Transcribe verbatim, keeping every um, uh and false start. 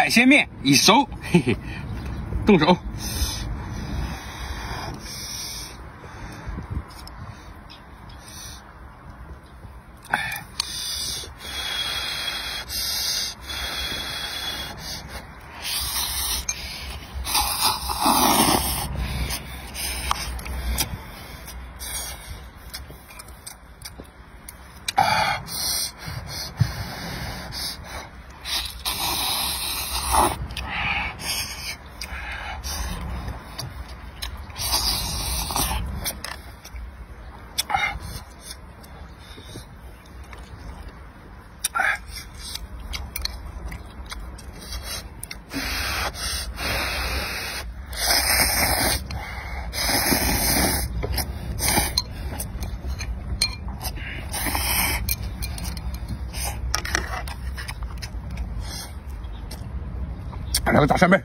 海鲜面已熟，嘿嘿，动手。 来个大扇贝。